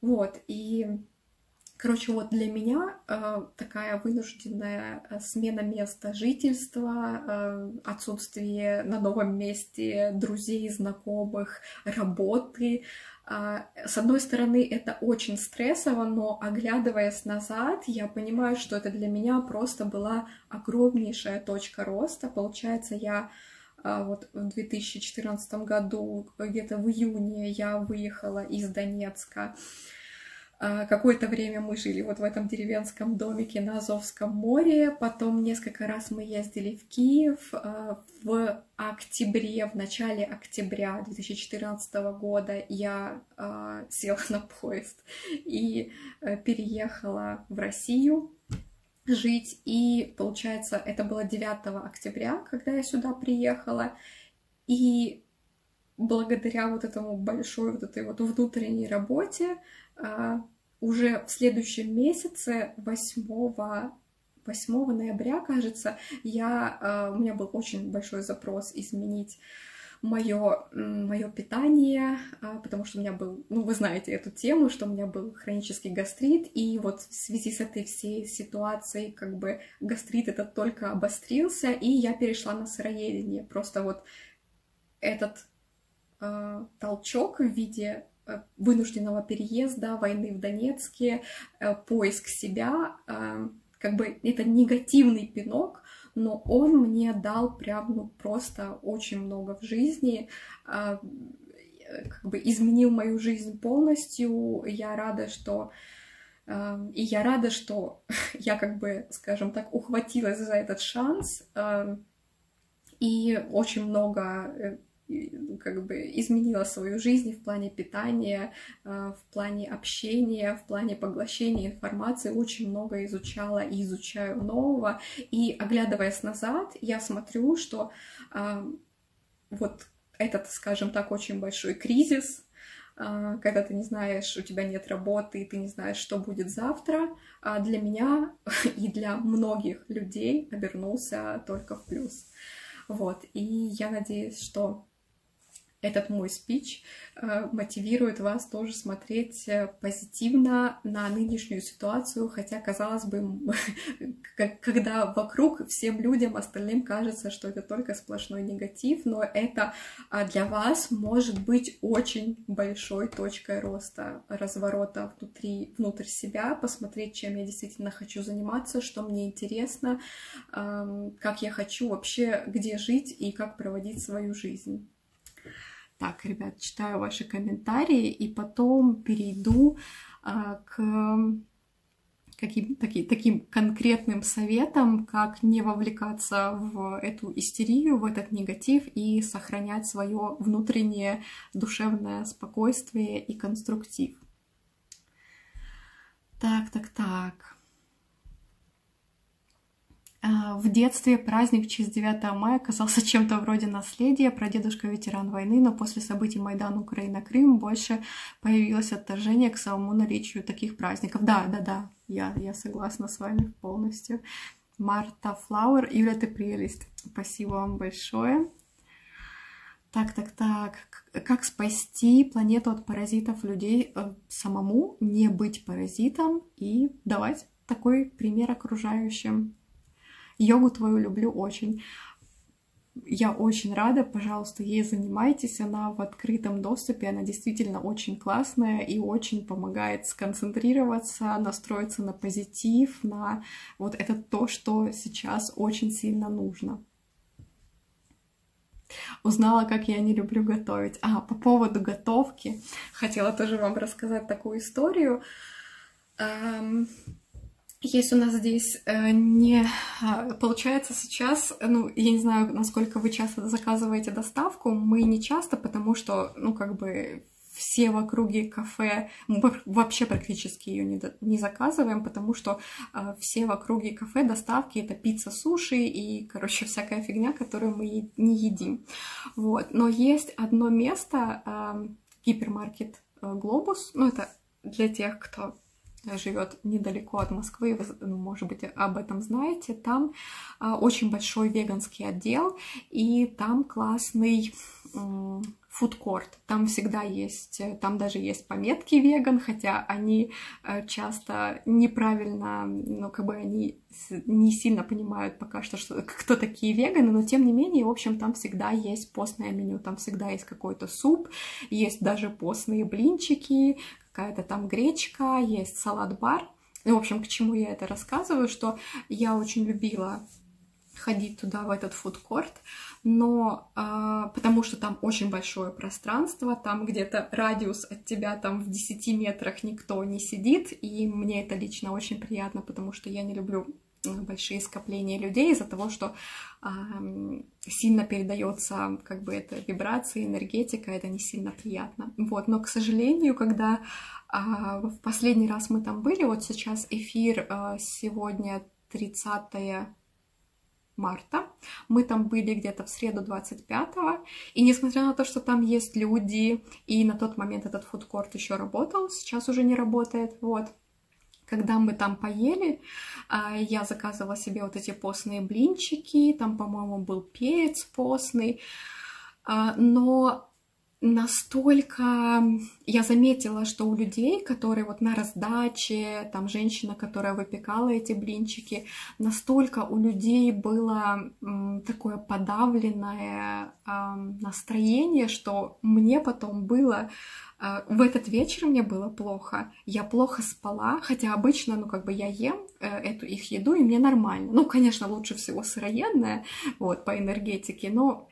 Вот. И, короче, вот для меня э, такая вынужденная смена места жительства, э, отсутствие на новом месте друзей, знакомых, работы. Э, с одной стороны, это очень стрессово, но, оглядываясь назад, я понимаю, что это для меня просто была огромнейшая точка роста. Получается, я э, вот в две тысячи четырнадцатом году, где-то в июне, я выехала из Донецка. Какое-то время мы жили вот в этом деревенском домике на Азовском море, потом несколько раз мы ездили в Киев. В октябре, в начале октября две тысячи четырнадцатого года я села на поезд и переехала в Россию жить. И, получается, это было девятого октября, когда я сюда приехала, и благодаря вот этому большой вот этой вот внутренней работе Uh, уже в следующем месяце, восьмого ноября, кажется, я, uh, у меня был очень большой запрос изменить мое, мое питание, uh, потому что у меня был, ну, вы знаете эту тему, что у меня был хронический гастрит, и вот в связи с этой всей ситуацией, как бы, гастрит этот только обострился, и я перешла на сыроедение. Просто вот этот uh, толчок в виде вынужденного переезда, войны в Донецке, поиск себя, как бы это негативный пинок, но он мне дал прям, ну, просто очень много в жизни, как бы изменил мою жизнь полностью. Я рада, что и я рада, что я, как бы, скажем так, ухватилась за этот шанс, и очень много, как бы, изменила свою жизнь в плане питания, в плане общения, в плане поглощения информации. Очень много изучала и изучаю нового. И, оглядываясь назад, я смотрю, что вот этот, скажем так, очень большой кризис, когда ты не знаешь, у тебя нет работы, и ты не знаешь, что будет завтра, для меня и для многих людей обернулся только в плюс. Вот. И я надеюсь, что этот мой спич мотивирует вас тоже смотреть позитивно на нынешнюю ситуацию, хотя, казалось бы, когда вокруг всем людям остальным кажется, что это только сплошной негатив, но это для вас может быть очень большой точкой роста, разворота внутри, внутрь себя, посмотреть, чем я действительно хочу заниматься, что мне интересно, как я хочу вообще, где жить и как проводить свою жизнь. Так, ребят, читаю ваши комментарии и потом перейду а, к каким, таки, таким конкретным советам, как не вовлекаться в эту истерию, в этот негатив и сохранять свое внутреннее душевное спокойствие и конструктив. Так, так, так. В детстве праздник в честь девятого мая оказался чем-то вроде наследия. Прадедушка ветеран войны, но после событий Майдан, Украина, Крым больше появилось отторжение к самому наличию таких праздников. Да, да, да, я, я согласна с вами полностью. Марта Флауэр. Юля, ты прелесть. Спасибо вам большое. Так, так, так. Как спасти планету от паразитов людей? Самому не быть паразитом и давать такой пример окружающим. Йогу твою люблю очень. Я очень рада, пожалуйста, ей занимайтесь. Она в открытом доступе, она действительно очень классная и очень помогает сконцентрироваться, настроиться на позитив, на вот это то, что сейчас очень сильно нужно. Узнала, как я не люблю готовить. А, по поводу готовки. Хотела тоже вам рассказать такую историю. Есть у нас здесь э, не... Получается сейчас, ну, я не знаю, насколько вы часто заказываете доставку, мы не часто, потому что, ну, как бы все в округе кафе... Мы вообще практически ее не, не заказываем, потому что э, все в округе кафе доставки — это пицца, суши и, короче, всякая фигня, которую мы не едим. Вот. Но есть одно место, э, гипермаркет э, «Глобус», ну, это для тех, кто... живет недалеко от Москвы, вы, может быть, об этом знаете. Там а, очень большой веганский отдел, и там классный фудкорт. Там всегда есть, там даже есть пометки веган, хотя они а, часто неправильно, ну, как бы они не сильно понимают пока что, что, кто такие веганы, но тем не менее, в общем, там всегда есть постное меню, там всегда есть какой-то суп, есть даже постные блинчики, какая-то там гречка, есть салат-бар. В общем, к чему я это рассказываю, что я очень любила ходить туда, в этот фудкорт, но а, потому что там очень большое пространство, там где-то радиус от тебя, там в десяти метрах никто не сидит, и мне это лично очень приятно, потому что я не люблю большие скопления людей из-за того, что э, сильно передается как бы это вибрация, энергетика, это не сильно приятно. Вот. Но, к сожалению, когда э, в последний раз мы там были, вот сейчас эфир э, сегодня тридцатое марта, мы там были где-то в среду двадцать пятого, и несмотря на то, что там есть люди, и на тот момент этот фудкорт еще работал, сейчас уже не работает, вот. Когда мы там поели, я заказывала себе вот эти постные блинчики, там, по-моему, был перец постный, но настолько я заметила, что у людей, которые вот на раздаче, там женщина, которая выпекала эти блинчики, настолько у людей было такое подавленное настроение, что мне потом было... В этот вечер мне было плохо, я плохо спала, хотя обычно, ну, как бы я ем эту их еду, и мне нормально. Ну, конечно, лучше всего сыроедная, вот, по энергетике, но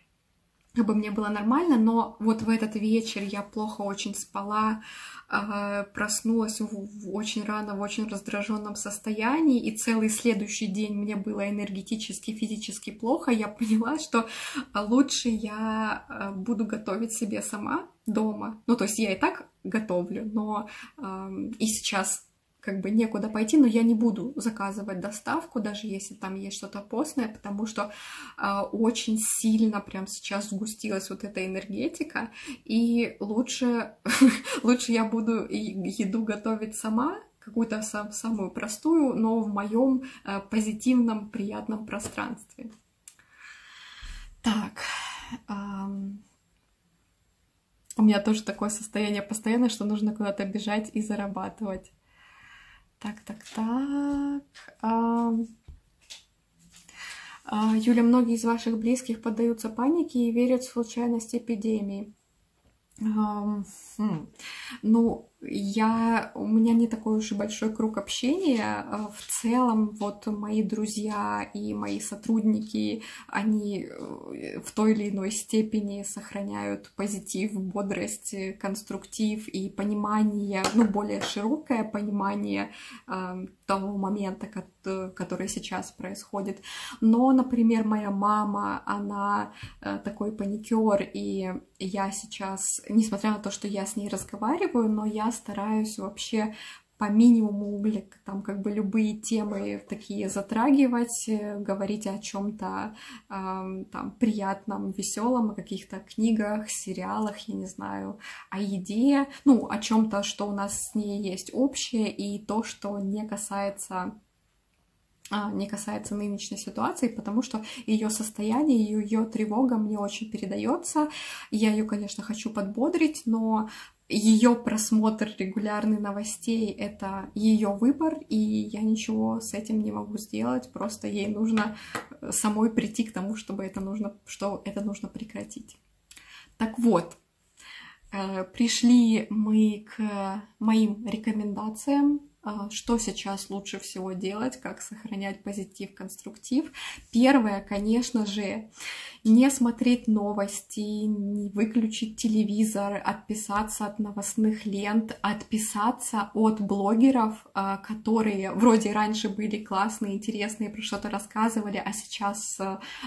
как бы мне было нормально, но вот в этот вечер я плохо очень спала, проснулась очень рано, в очень раздраженном состоянии, и целый следующий день мне было энергетически, физически плохо. Я поняла, что лучше я буду готовить себе сама дома. Ну, то есть я и так готовлю, но э, и сейчас как бы некуда пойти, но я не буду заказывать доставку, даже если там есть что-то постное, потому что э, очень сильно прям сейчас сгустилась вот эта энергетика, и лучше, лучше я буду еду готовить сама, какую-то сам, самую простую, но в моем э, позитивном, приятном пространстве. Так... Эм... У меня тоже такое состояние постоянное, что нужно куда-то бежать и зарабатывать. Так, так, так. А... А, Юля, многие из ваших близких поддаются панике и верят в случайность эпидемии. А, хм. Ну, я, у меня не такой уж и большой круг общения. В целом, вот мои друзья и мои сотрудники, они в той или иной степени сохраняют позитив, бодрость, конструктив и понимание, ну, более широкое понимание э, того момента, который сейчас происходит. Но, например, моя мама, она э, такой паникер, и я сейчас, несмотря на то, что я с ней разговариваю, но я стараюсь вообще по минимуму углик, там как бы любые темы такие затрагивать, говорить о чем-то э, там приятном, веселом, о каких-то книгах, сериалах, я не знаю, о еде, ну, о чем-то, что у нас с ней есть общее, и то, что не касается... не касается нынешней ситуации, потому что ее состояние, ее тревога мне очень передается. Я ее, конечно, хочу подбодрить, но ее просмотр регулярных новостей — это ее выбор, и я ничего с этим не могу сделать. Просто ей нужно самой прийти к тому, чтобы это нужно, что это нужно прекратить. Так вот, пришли мы к моим рекомендациям. Что сейчас лучше всего делать, как сохранять позитив, конструктив. Первое, конечно же, не смотреть новости, не выключить телевизор, отписаться от новостных лент, отписаться от блогеров, которые вроде раньше были классные, интересные, про что-то рассказывали, а сейчас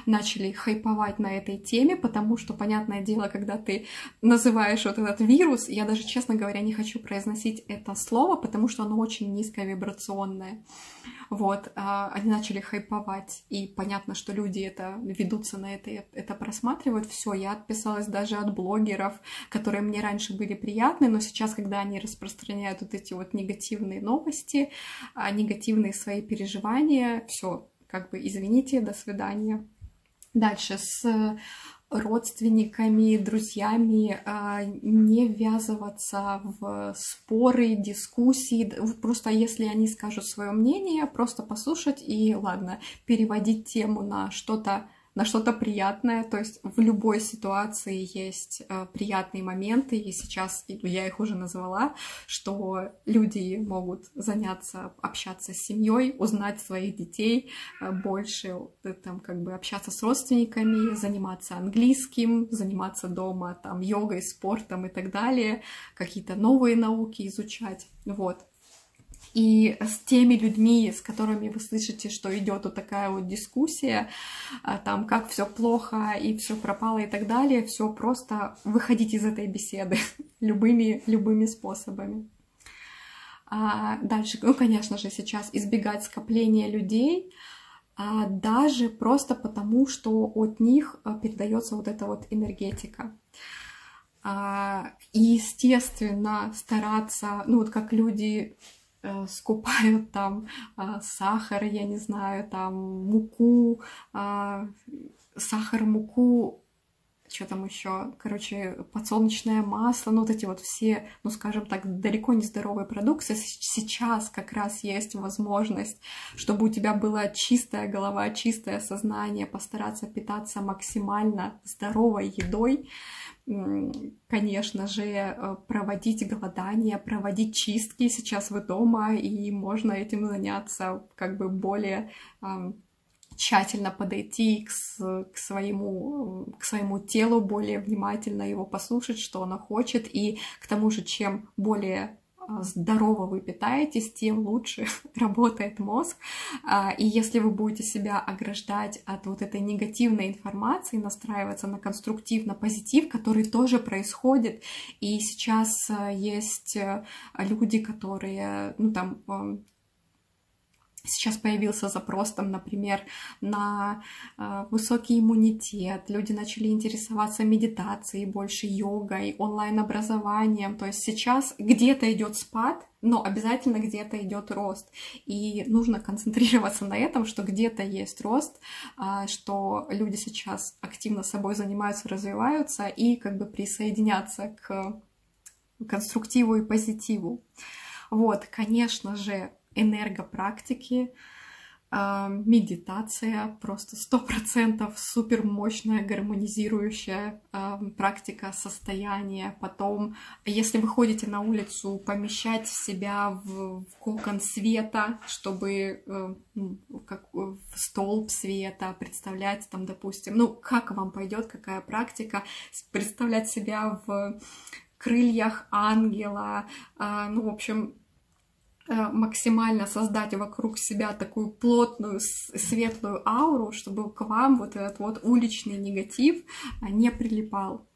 начали хайповать на этой теме, потому что, понятное дело, когда ты называешь вот этот вирус, я даже, честно говоря, не хочу произносить это слово, потому что оно очень низковибрационное. Вот, они начали хайповать, и понятно, что люди это ведутся на это, это просматривают. Все, я отписалась даже от блогеров, которые мне раньше были приятны, но сейчас, когда они распространяют вот эти вот негативные новости, негативные свои переживания, все, как бы извините, до свидания. Дальше, с родственниками, друзьями не ввязываться в споры, дискуссии. Просто если они скажут свое мнение, просто послушать и, ладно, переводить тему на что-то, на что-то приятное. То есть в любой ситуации есть приятные моменты, и сейчас я их уже назвала, что люди могут заняться, общаться с семьей, узнать своих детей больше, там, как бы общаться с родственниками, заниматься английским, заниматься дома там йогой, спортом и так далее, какие-то новые науки изучать, вот. И с теми людьми, с которыми вы слышите, что идет вот такая вот дискуссия, там, как все плохо и все пропало и так далее, все просто выходить из этой беседы любыми, любыми способами. А дальше, ну, конечно же, сейчас избегать скопления людей, а даже просто потому, что от них передается вот эта вот энергетика. А, и, естественно, стараться, ну, вот как люди... скупают там сахар, я не знаю, там муку, сахар, муку, что там еще, короче, подсолнечное масло, ну вот эти вот все, ну скажем так, далеко не здоровые продукты. Сейчас как раз есть возможность, чтобы у тебя была чистая голова, чистое сознание, постараться питаться максимально здоровой едой. Конечно же, проводить голодание, проводить чистки. Сейчас вы дома, и можно этим заняться, как бы более э, тщательно подойти к, к, своему, к своему телу, более внимательно его послушать, что оно хочет. И к тому же, чем более здорово вы питаетесь, тем лучше работает мозг. И если вы будете себя ограждать от вот этой негативной информации, настраиваться на конструктив, на позитив, который тоже происходит. И сейчас есть люди, которые, ну там... Сейчас появился запрос, там, например, на э, высокий иммунитет. Люди начали интересоваться медитацией, больше йогой, онлайн-образованием. То есть сейчас где-то идет спад, но обязательно где-то идет рост. И нужно концентрироваться на этом, что где-то есть рост, э, что люди сейчас активно собой занимаются, развиваются и как бы присоединяться к конструктиву и позитиву. Вот, конечно же, энергопрактики, медитация, просто сто процентов супер мощная, гармонизирующая практика состояния. Потом, если вы ходите на улицу, помещать себя в кокон света, чтобы как, в столб света представлять, там, допустим, ну, как вам пойдет, какая практика, представлять себя в крыльях ангела, ну, в общем, максимально создать вокруг себя такую плотную, светлую ауру, чтобы к вам вот этот вот уличный негатив не прилипал.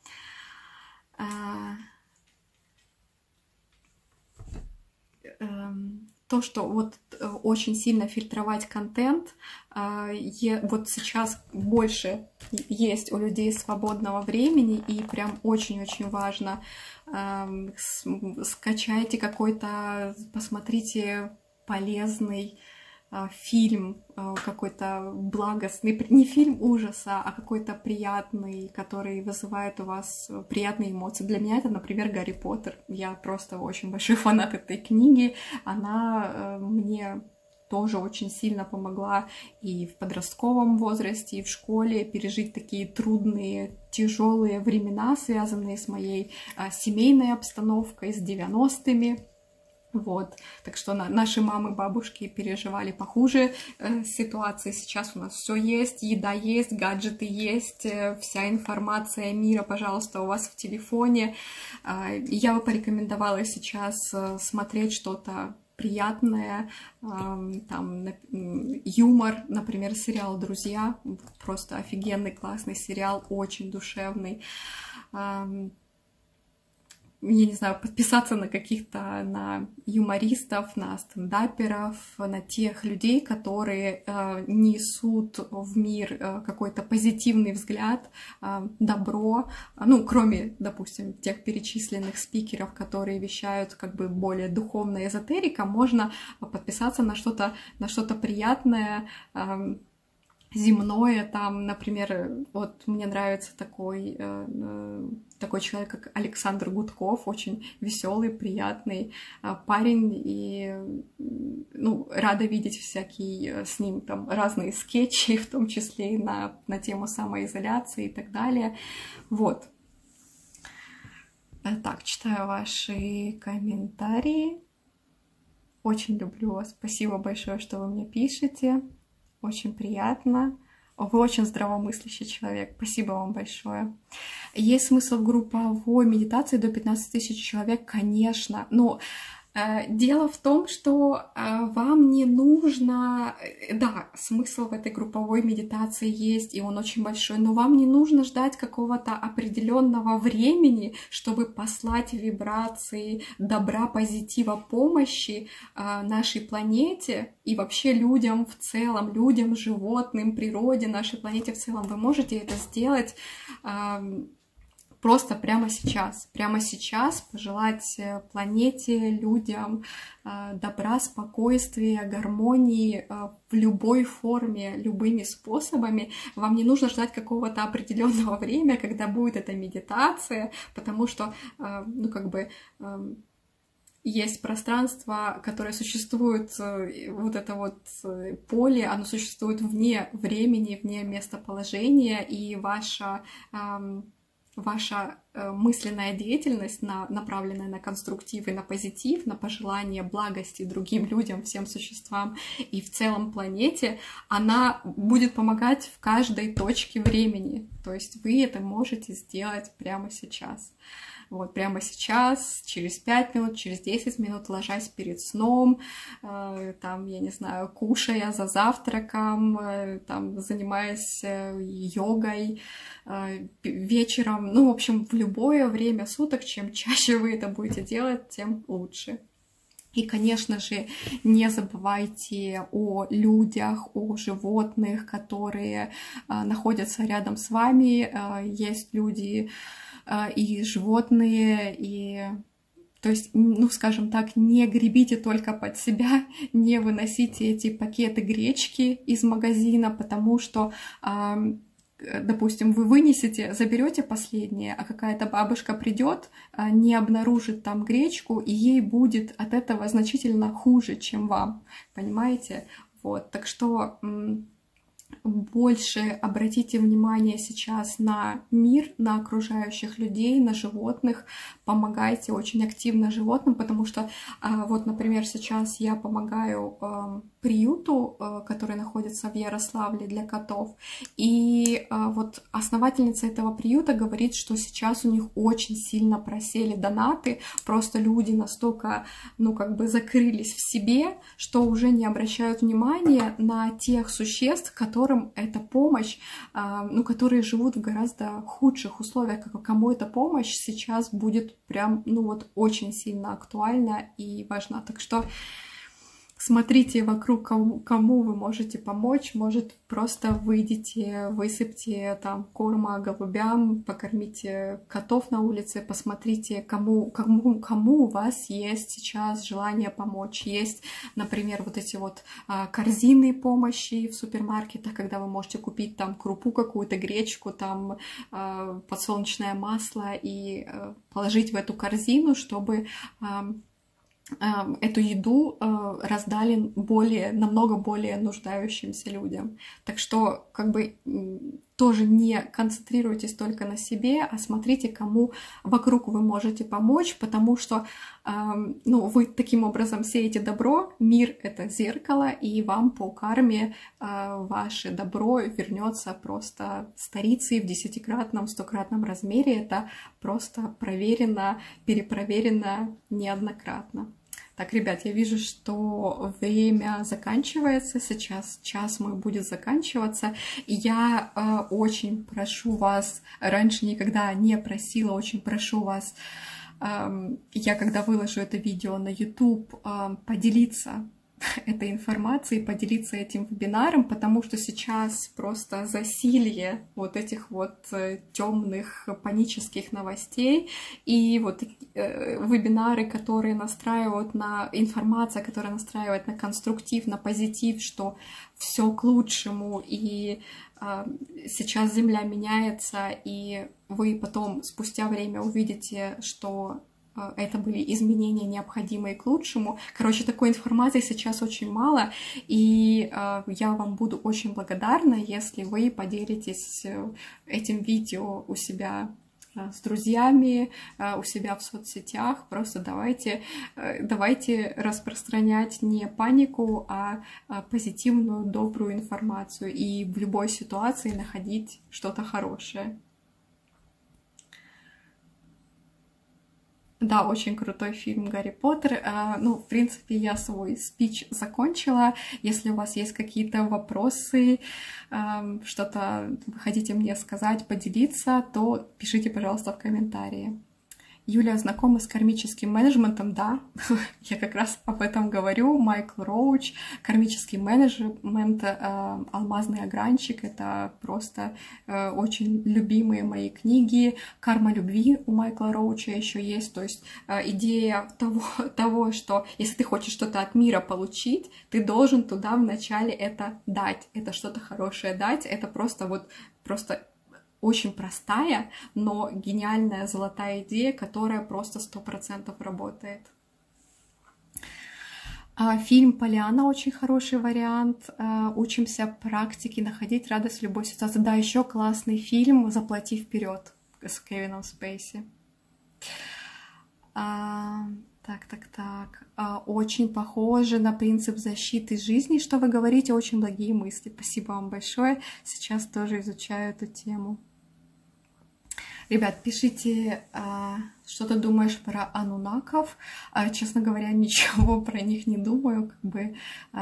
То, что вот очень сильно фильтровать контент, вот сейчас больше есть у людей свободного времени, и прям очень-очень важно, скачайте какой-то, посмотрите полезный фильм, какой-то благостный, не фильм ужаса, а какой-то приятный, который вызывает у вас приятные эмоции. Для меня это, например, Гарри Поттер. Я просто очень большой фанат этой книги. Она мне тоже очень сильно помогла и в подростковом возрасте, и в школе пережить такие трудные, тяжелые времена, связанные с моей семейной обстановкой, с девяностыми. Вот, так что наши мамы, бабушки переживали похуже э, ситуации. Сейчас у нас все есть, еда есть, гаджеты есть, э, вся информация мира, пожалуйста, у вас в телефоне. Э, я бы порекомендовала сейчас э, смотреть что-то приятное, э, там, э, юмор, например, сериал «Друзья», просто офигенный, классный сериал, очень душевный. Э, я не знаю, подписаться на каких-то, на юмористов, на стендаперов, на тех людей, которые э, несут в мир э, какой-то позитивный взгляд, э, добро, ну, кроме, допустим, тех перечисленных спикеров, которые вещают как бы более духовная эзотерика, можно подписаться на что-то, на что-то приятное, э, земное, там, например, вот мне нравится такой, э, такой человек, как Александр Гудков, очень веселый, приятный э, парень, и, ну, рада видеть всякие э, с ним там разные скетчи, в том числе и на, на тему самоизоляции и так далее, вот. Так, читаю ваши комментарии, очень люблю вас, спасибо большое, что вы мне пишете. Очень приятно. Вы очень здравомыслящий человек. Спасибо вам большое. Есть смысл в групповой медитации до пятнадцати тысяч человек? Конечно. Но э, дело в том, что э, вам не нужно... Да, смысл в этой групповой медитации есть, и он очень большой, но вам не нужно ждать какого-то определенного времени, чтобы послать вибрации добра, позитива, помощи э, нашей планете, и вообще людям в целом, людям, животным, природе, нашей планете в целом. Вы можете это сделать э, просто прямо сейчас. Прямо сейчас пожелать планете, людям э, добра, спокойствия, гармонии э, в любой форме, любыми способами. Вам не нужно ждать какого-то определенного времени, когда будет эта медитация, потому что, э, ну, как бы... Э, есть пространство, которое существует, вот это вот поле, оно существует вне времени, вне местоположения, и ваша, ваша мысленная деятельность, направленная на конструктив и на позитив, на пожелание благости другим людям, всем существам и в целом планете, она будет помогать в каждой точке времени. То есть вы это можете сделать прямо сейчас. Вот прямо сейчас, через пять минут, через десять минут, ложась перед сном, э, там, я не знаю, кушая за завтраком, э, там, занимаясь йогой, э, вечером, ну, в общем, в любое время суток, чем чаще вы это будете делать, тем лучше. И, конечно же, не забывайте о людях, о животных, которые находятся рядом с вами. Есть люди и животные, и... То есть, ну, скажем так, не гребите только под себя, не выносите эти пакеты гречки из магазина, потому что... Допустим, вы вынесете, заберете последнее, а какая-то бабушка придет, не обнаружит там гречку, и ей будет от этого значительно хуже, чем вам. Понимаете? Вот. Так что больше обратите внимание сейчас на мир, на окружающих людей, на животных. Помогайте очень активно животным, потому что, вот, например, сейчас я помогаю приюту, который находится в Ярославле для котов. И вот основательница этого приюта говорит, что сейчас у них очень сильно просели донаты, просто люди настолько, ну, как бы закрылись в себе, что уже не обращают внимания на тех существ, которым эта помощь, ну, которые живут в гораздо худших условиях, кому эта помощь сейчас будет прям, ну, вот очень сильно актуальна и важна. Так что смотрите вокруг, кому, кому вы можете помочь. Может, просто выйдите, высыпьте там корма голубям, покормите котов на улице, посмотрите, кому, кому, кому у вас есть сейчас желание помочь. Есть, например, вот эти вот корзины помощи в супермаркетах, когда вы можете купить там крупу какую-то, гречку, там подсолнечное масло и положить в эту корзину, чтобы... эту еду раздали более, намного более нуждающимся людям. Так что, как бы, тоже не концентрируйтесь только на себе, а смотрите, кому вокруг вы можете помочь, потому что, ну, вы таким образом сеете добро, мир — это зеркало, и вам по карме ваше добро вернется просто сторицей в десятикратном, стократном размере. Это просто проверено, перепроверено неоднократно. Так, ребят, я вижу, что время заканчивается, сейчас час мой будет заканчиваться. Я э, очень прошу вас, раньше никогда не просила, очень прошу вас, э, я когда выложу это видео на YouTube, э, поделиться этой информацией, поделиться этим вебинаром, потому что сейчас просто засилье вот этих вот темных панических новостей, и вот э, вебинары, которые настраивают на информация, которая настраивает на конструктив, на позитив, что все к лучшему, и э, сейчас Земля меняется, и вы потом спустя время увидите, что это были изменения, необходимые к лучшему. Короче, такой информации сейчас очень мало, и э, я вам буду очень благодарна, если вы поделитесь этим видео у себя э, с друзьями, э, у себя в соцсетях. Просто давайте, э, давайте распространять не панику, а э, позитивную, добрую информацию, и в любой ситуации находить что-то хорошее. Да, очень крутой фильм «Гарри Поттер». Ну, в принципе, я свой спич закончила. Если у вас есть какие-то вопросы, что-то вы хотите мне сказать, поделиться, то пишите, пожалуйста, в комментарии. Юлия знакома с кармическим менеджментом, да, я как раз об этом говорю. Майкл Роуч, кармический менеджмент, э, «Алмазный огранчик» — это просто э, очень любимые мои книги. «Карма любви» у Майкла Роуча еще есть, то есть э, идея того, того, что если ты хочешь что-то от мира получить, ты должен туда вначале это дать, это что-то хорошее дать, это просто вот, просто... Очень простая, но гениальная золотая идея, которая просто сто процентов работает. Фильм «Поляна» — очень хороший вариант. Учимся практике находить радость в любой ситуации. Да, еще классный фильм «Заплати вперед» с Кевином Спейси. Так, так, так. Очень похоже на принцип защиты жизни, что вы говорите. Очень благие мысли. Спасибо вам большое. Сейчас тоже изучаю эту тему. Ребят, пишите, что ты думаешь про анунаков. Честно говоря, ничего про них не думаю. Как бы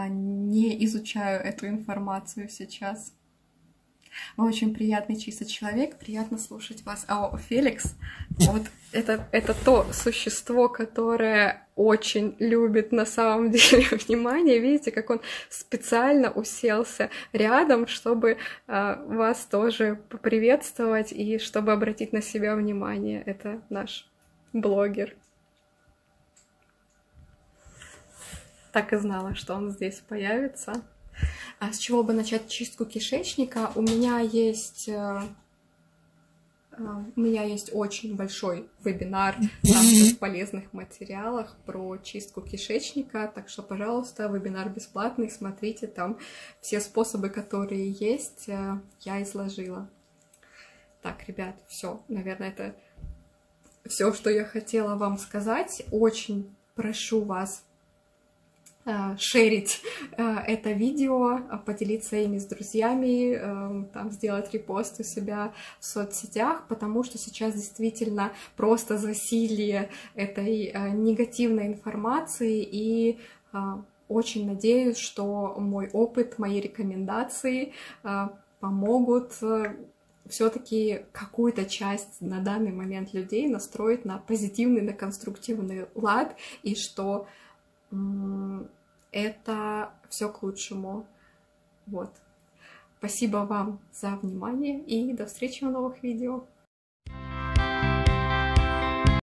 не изучаю эту информацию сейчас. Вы очень приятный, чистый человек, приятно слушать вас. А Феликс, вот это, это то существо, которое очень любит на самом деле внимание. Видите, как он специально уселся рядом, чтобы э, вас тоже поприветствовать и чтобы обратить на себя внимание. Это наш блогер. Так и знала, что он здесь появится. А с чего бы начать чистку кишечника? У меня есть, у меня есть очень большой вебинар в полезных материалах про чистку кишечника. Так что, пожалуйста, вебинар бесплатный, смотрите, там все способы, которые есть, я изложила. Так, ребят, все, наверное, это все, что я хотела вам сказать. Очень прошу вас шерить это видео, поделиться ими с друзьями, там, сделать репост у себя в соцсетях, потому что сейчас действительно просто засилье этой негативной информации, и очень надеюсь, что мой опыт, мои рекомендации помогут все-таки какую-то часть на данный момент людей настроить на позитивный, на конструктивный лад, и что это все к лучшему. Вот. Спасибо вам за внимание и до встречи в новых видео.